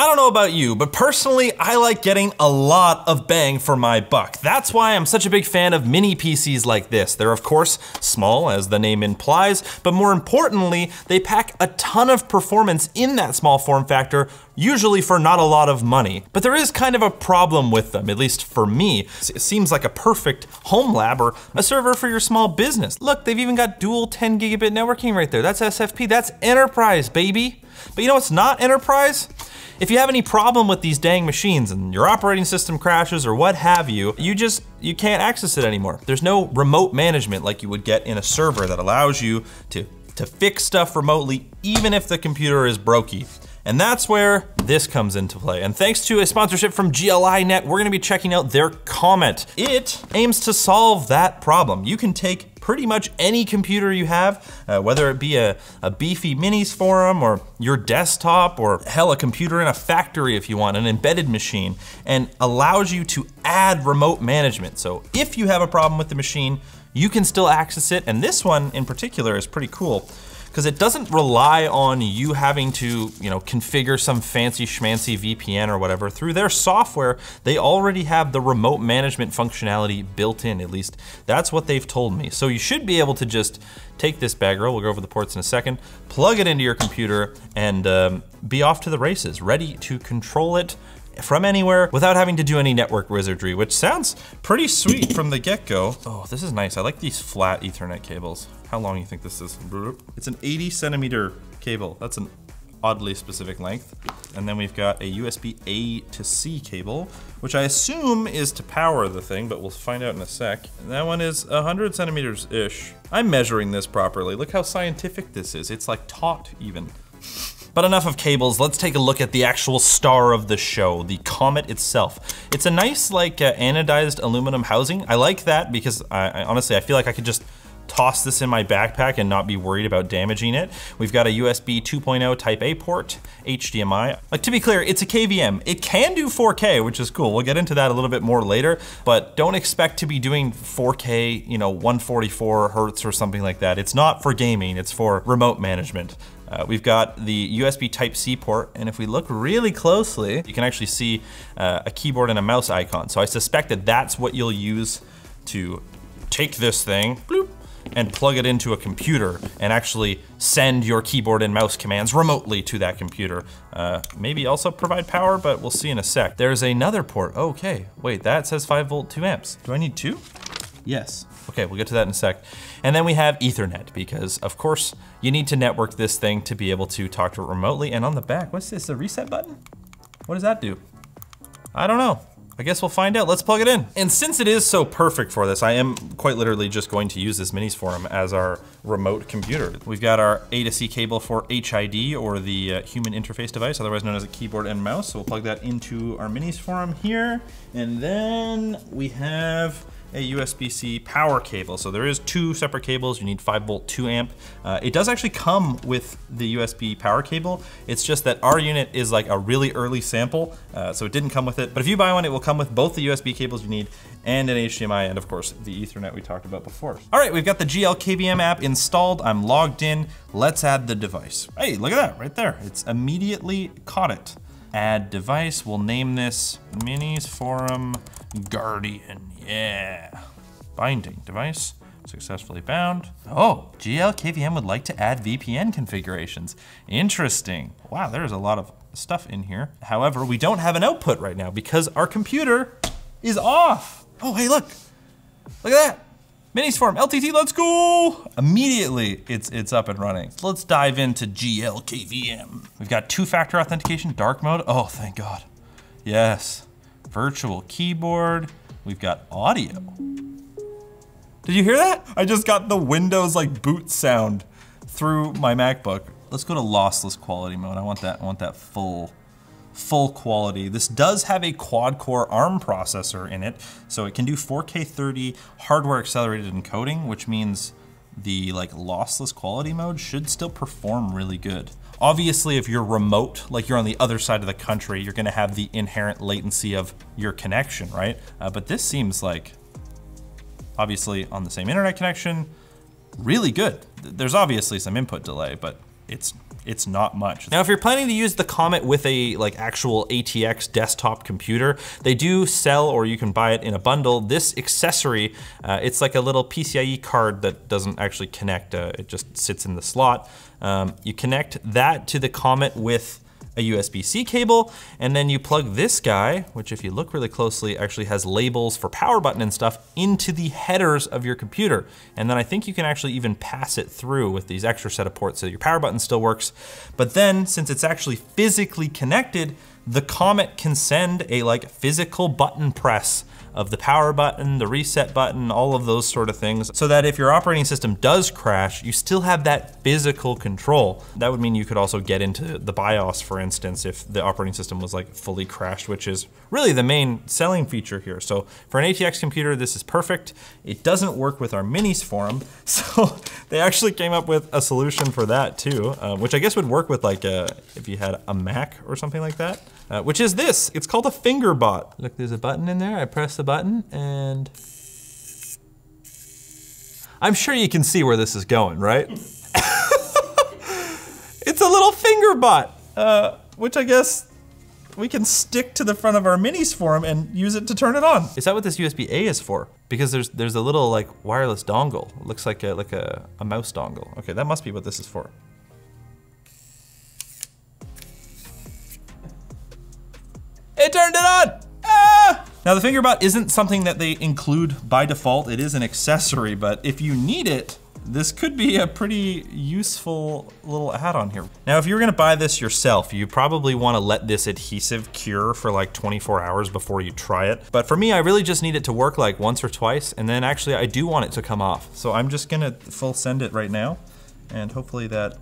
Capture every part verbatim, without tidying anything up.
I don't know about you, but personally, I like getting a lot of bang for my buck. That's why I'm such a big fan of mini P Cs like this. They're of course small, as the name implies, but more importantly, they pack a ton of performance in that small form factor, usually for not a lot of money. But there is kind of a problem with them, at least for me. It seems like a perfect home lab or a server for your small business. Look, they've even got dual ten gigabit networking right there. That's S F P, that's enterprise, baby. But you know what's not enterprise? If you have any problem with these dang machines and your operating system crashes or what have you, you just, you can't access it anymore. There's no remote management like you would get in a server that allows you to, to fix stuff remotely, even if the computer is brokey. And that's where this comes into play. And thanks to a sponsorship from G L dot i net, we're gonna be checking out their Comet. It aims to solve that problem. You can take pretty much any computer you have, uh, whether it be a, a beefy Minisforum or your desktop or hell, a computer in a factory if you want, an embedded machine, and allows you to add remote management. So if you have a problem with the machine, you can still access it. And this one in particular is pretty cool, because it doesn't rely on you having to, you know, configure some fancy schmancy V P N or whatever. Through their software, they already have the remote management functionality built in, at least that's what they've told me. So you should be able to just take this bad girl, we'll go over the ports in a second, plug it into your computer and um, be off to the races, ready to control it from anywhere without having to do any network wizardry, which sounds pretty sweet from the get-go. Oh, this is nice. I like these flat Ethernet cables. How long do you think this is? It's an eighty centimeter cable. That's an oddly specific length. And then we've got a U S B A to C cable, which I assume is to power the thing, but we'll find out in a sec. And that one is one hundred centimeters-ish. I'm measuring this properly. Look how scientific this is. It's like taut even. But enough of cables, let's take a look at the actual star of the show, the Comet itself. It's a nice like uh, anodized aluminum housing. I like that because I, I honestly, I feel like I could just toss this in my backpack and not be worried about damaging it. We've got a U S B two point oh type A port, H D M I. Like to be clear, it's a K V M. It can do four K, which is cool. We'll get into that a little bit more later, but don't expect to be doing four K, you know, one forty-four hertz or something like that. It's not for gaming, it's for remote management. Uh, we've got the U S B type C port, and if we look really closely, you can actually see uh, a keyboard and a mouse icon. So I suspect that that's what you'll use to take this thing, bloop, and plug it into a computer and actually send your keyboard and mouse commands remotely to that computer. Uh, maybe also provide power, but we'll see in a sec. There's another port, okay. Wait, that says five volt, two amps. Do I need two? Yes. Okay, we'll get to that in a sec. And then we have Ethernet, because of course you need to network this thing to be able to talk to it remotely. And on the back, what's this, the reset button? What does that do? I don't know. I guess we'll find out, let's plug it in. And since it is so perfect for this, I am quite literally just going to use this Minisforum as our remote computer. We've got our A to C cable for H I D, or the uh, human interface device, otherwise known as a keyboard and mouse. So we'll plug that into our Minisforum here. And then we have a U S B C power cable. So there is two separate cables. You need five volt, two amp. Uh, it does actually come with the U S B power cable. It's just that our unit is like a really early sample. Uh, so it didn't come with it, but if you buy one, it will come with both the U S B cables you need and an H D M I, and of course the Ethernet we talked about before. All right, we've got the G L K V M app installed. I'm logged in. Let's add the device. Hey, look at that right there. It's immediately caught it. Add device, we'll name this Minisforum Guardian, yeah. Binding device, successfully bound. Oh, G L K V M would like to add V P N configurations. Interesting. Wow, there's a lot of stuff in here. However, we don't have an output right now because our computer is off. Oh, hey, look, look at that. Minisforum, L T T, let's go! Immediately, it's it's up and running. Let's dive into G L K V M. We've got two-factor authentication, dark mode. Oh, thank God. Yes, virtual keyboard. We've got audio. Did you hear that? I just got the Windows like boot sound through my MacBook. Let's go to lossless quality mode. I want that. I want that full. full quality. This does have a quad-core ARM processor in it, so it can do four K thirty hardware accelerated encoding, which means the like lossless quality mode should still perform really good. Obviously, if you're remote, like you're on the other side of the country, you're gonna have the inherent latency of your connection, right? Uh, but this seems like, obviously on the same internet connection, really good. There's obviously some input delay, but it's it's not much. Now, if you're planning to use the Comet with a like actual A T X desktop computer, they do sell, or you can buy it in a bundle, this accessory. Uh, it's like a little P C I E card that doesn't actually connect. Uh, it just sits in the slot. Um, you connect that to the Comet with a U S B C cable, and then you plug this guy, which if you look really closely actually has labels for power button and stuff, into the headers of your computer. And then I think you can actually even pass it through with these extra set of ports so your power button still works. But then since it's actually physically connected, the Comet can send a like physical button press of the power button, the reset button, all of those sort of things, so that if your operating system does crash, you still have that physical control. That would mean you could also get into the BIOS, for instance, if the operating system was like fully crashed, which is really the main selling feature here. So for an A T X computer, this is perfect. It doesn't work with our Minisforum, so they actually came up with a solution for that too, uh, which I guess would work with like a, if you had a Mac or something like that, uh, which is this. It's called a Fingerbot. Look, there's a button in there. I press the button and I'm sure you can see where this is going, right? It's a little finger bot, uh, which I guess we can stick to the front of our Minisforum and use it to turn it on. Is that what this U S B A is for? Because there's there's a little like wireless dongle. It looks like a, like a, a mouse dongle. Okay, that must be what this is for. It turned it on! Ah! Now the Fingerbot isn't something that they include by default. It is an accessory, but if you need it, this could be a pretty useful little add-on here. Now, if you were gonna buy this yourself, you probably wanna let this adhesive cure for like twenty-four hours before you try it. But for me, I really just need it to work like once or twice, and then actually I do want it to come off. So I'm just gonna full send it right now, and hopefully that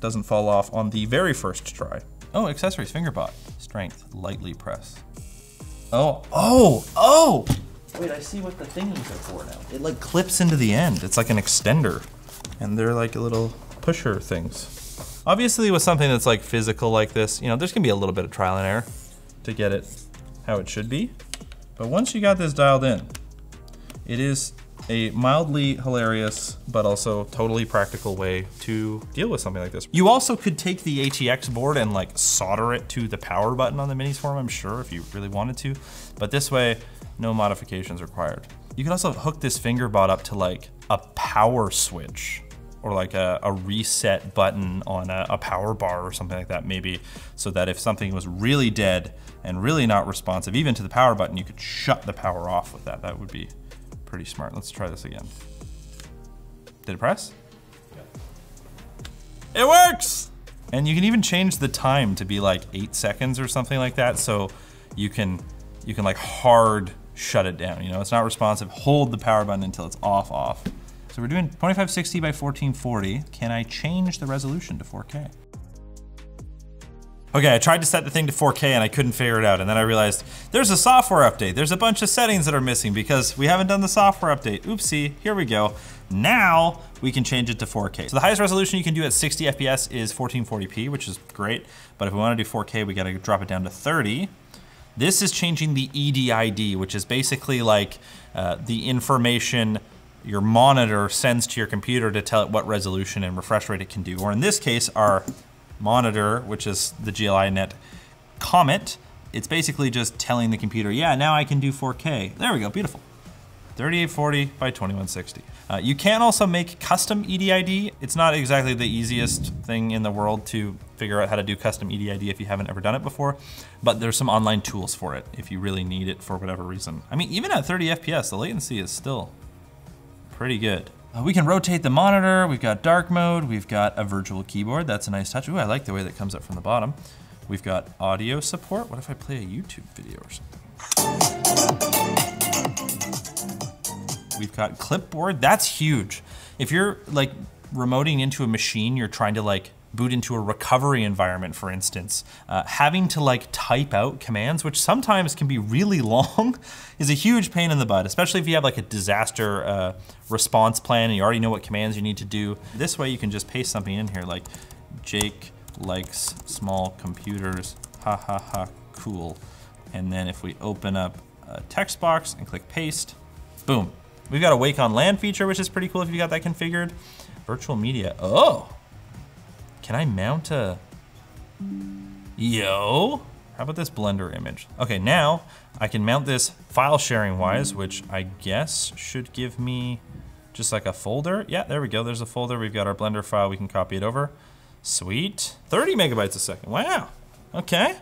doesn't fall off on the very first try. Oh, accessories, Fingerbot. Strength, lightly press. Oh, oh, oh! Wait, I see what the thingies are for now. It like clips into the end. It's like an extender. And they're like little pusher things. Obviously with something that's like physical like this, you know, there's gonna be a little bit of trial and error to get it how it should be. But once you got this dialed in, it is a mildly hilarious, but also totally practical way to deal with something like this. You also could take the A T X board and like solder it to the power button on the Minisforum, I'm sure, if you really wanted to. But this way, no modifications required. You can also hook this Fingerbot up to like a power switch, or like a, a reset button on a, a power bar or something like that maybe, so that if something was really dead and really not responsive, even to the power button, you could shut the power off with that. That would be pretty smart. Let's try this again. Did it press? Yeah. It works! And you can even change the time to be like eight seconds or something like that, so you can, you can like hard shut it down. You know, it's not responsive. Hold the power button until it's off, off. So we're doing twenty-five sixty by fourteen forty. Can I change the resolution to four K? Okay, I tried to set the thing to four K and I couldn't figure it out, and then I realized there's a software update. There's a bunch of settings that are missing because we haven't done the software update. Oopsie, here we go. Now we can change it to four K. So the highest resolution you can do at sixty F P S is fourteen forty P, which is great, but if we wanna do four K, we gotta drop it down to thirty. This is changing the E D I D, which is basically like uh, the information your monitor sends to your computer to tell it what resolution and refresh rate it can do, or in this case, our monitor, which is the G L dot i net Comet. It's basically just telling the computer, yeah, now I can do four K. There we go, beautiful. thirty-eight forty by twenty-one sixty. Uh, you can also make custom E D I D. It's not exactly the easiest thing in the world to figure out how to do custom E D I D if you haven't ever done it before, but there's some online tools for it if you really need it for whatever reason. I mean, even at thirty F P S, the latency is still pretty good. Uh, we can rotate the monitor, we've got dark mode, we've got a virtual keyboard, that's a nice touch. Ooh, I like the way that comes up from the bottom. We've got audio support. What if I play a YouTube video or something? We've got clipboard, that's huge. If you're like remoting into a machine, you're trying to like boot into a recovery environment, for instance, uh, having to like type out commands, which sometimes can be really long, is a huge pain in the butt, especially if you have like a disaster uh, response plan and you already know what commands you need to do. This way you can just paste something in here like, Jake likes small computers, ha ha ha, cool. And then if we open up a text box and click paste, boom. We've got a wake on LAN feature, which is pretty cool if you got that configured. Virtual media, oh. Can I mount a, yo? How about this Blender image? Okay, now I can mount this file sharing wise, which I guess should give me just like a folder. Yeah, there we go, there's a folder. We've got our Blender file, we can copy it over. Sweet, thirty megabytes a second, wow, okay.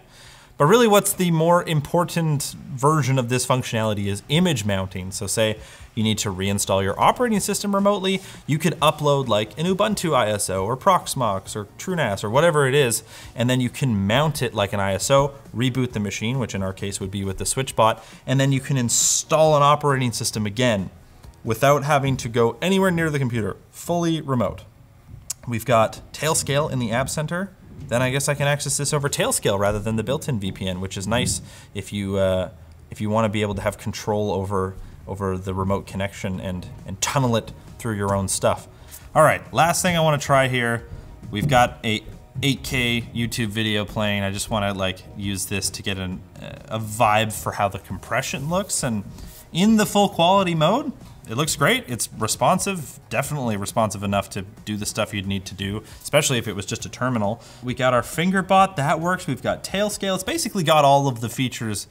But really what's the more important version of this functionality is image mounting. So say you need to reinstall your operating system remotely, you could upload like an Ubuntu I S O or Proxmox or TrueNAS or whatever it is, and then you can mount it like an I S O, reboot the machine, which in our case would be with the SwitchBot, and then you can install an operating system again without having to go anywhere near the computer, fully remote. We've got Tailscale in the App Center. Then I guess I can access this over Tailscale rather than the built-in V P N, which is nice if you uh, if you want to be able to have control over over the remote connection and and tunnel it through your own stuff. All right, last thing I want to try here. We've got a eight K YouTube video playing. I just want to like use this to get an, a vibe for how the compression looks, and in the full quality mode, it looks great. It's responsive, definitely responsive enough to do the stuff you'd need to do, especially if it was just a terminal. We got our Fingerbot, that works. We've got Tailscale. It's basically got all of the features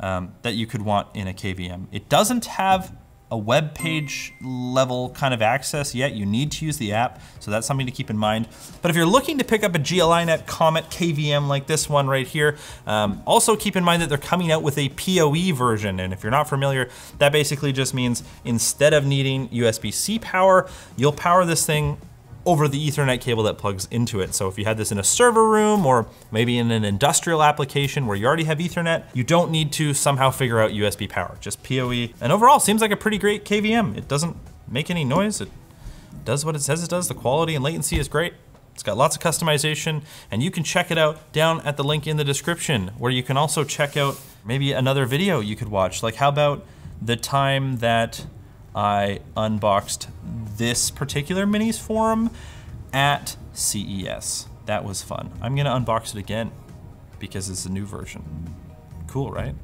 um, that you could want in a K V M. It doesn't have a web page level kind of access yet. You need to use the app, so that's something to keep in mind. But if you're looking to pick up a G L dot i net Comet K V M like this one right here, um, also keep in mind that they're coming out with a P O E version. And if you're not familiar, that basically just means instead of needing U S B C power, you'll power this thing over the Ethernet cable that plugs into it. So if you had this in a server room or maybe in an industrial application where you already have Ethernet, you don't need to somehow figure out U S B power, just P O E. And overall, seems like a pretty great K V M. It doesn't make any noise. It does what it says it does. The quality and latency is great. It's got lots of customization, and you can check it out down at the link in the description, where you can also check out maybe another video you could watch. Like how about the time that I unboxed this particular Minisforum at C E S. That was fun. I'm gonna unbox it again because it's a new version. Cool, right?